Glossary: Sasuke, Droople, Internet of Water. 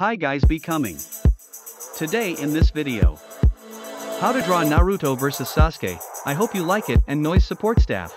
Hi guys, be coming. Today in this video, how to draw Naruto vs Sasuke. I hope you like it, and noise support staff.